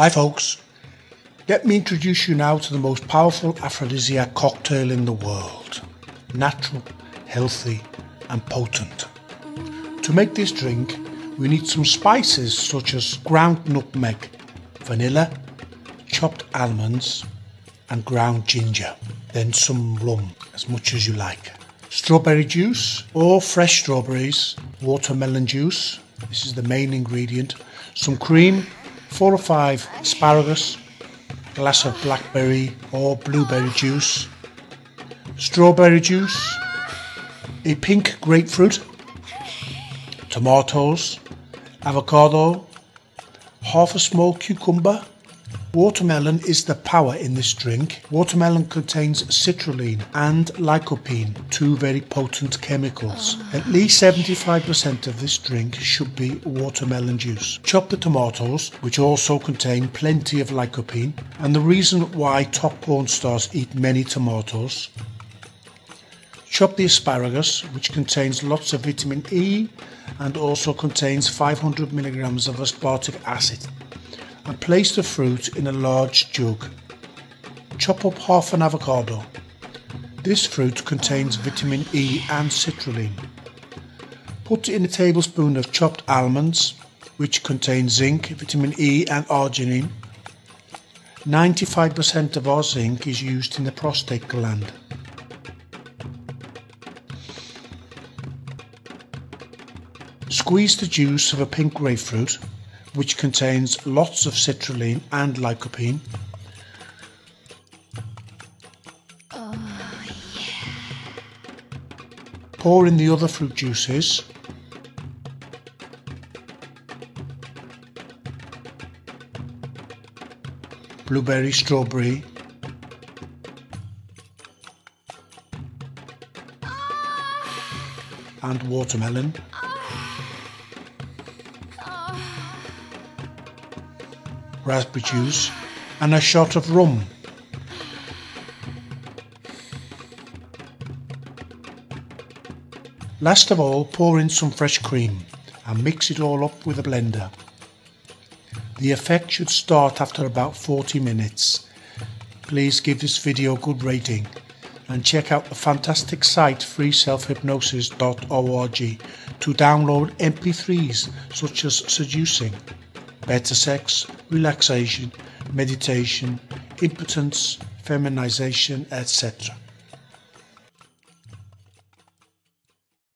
Hi folks, let me introduce you now to the most powerful aphrodisiac cocktail in the world. Natural, healthy and potent. To make this drink, we need some spices such as ground nutmeg, vanilla, chopped almonds and ground ginger. Then some rum, as much as you like. Strawberry juice or fresh strawberries, watermelon juice, this is the main ingredient, some cream, 4 or 5 asparagus, a glass of blackberry or blueberry juice, strawberry juice, a pink grapefruit, tomatoes, avocado, half a small cucumber. Watermelon is the power in this drink. Watermelon contains citrulline and lycopene, two very potent chemicals. At least 75% of this drink should be watermelon juice. Chop the tomatoes, which also contain plenty of lycopene, and the reason why top porn stars eat many tomatoes. Chop the asparagus, which contains lots of vitamin E and also contains 500 milligrams of aspartic acid. And place the fruit in a large jug. Chop up half an avocado. This fruit contains vitamin E and citrulline. Put in a tablespoon of chopped almonds, which contain zinc, vitamin E and arginine. 95% of our zinc is used in the prostate gland. Squeeze the juice of a pink grapefruit, which contains lots of citrulline and lycopene. Pour in the other fruit juices. Blueberry, strawberry. And watermelon. Raspberry juice and a shot of rum. Last of all, pour in some fresh cream and mix it all up with a blender. The effect should start after about 40 minutes. Please give this video a good rating and check out the fantastic site freeselfhypnosis.org to download MP3s such as Seducing, Better Sex, Relaxation, Meditation, Impotence, Feminization, etc.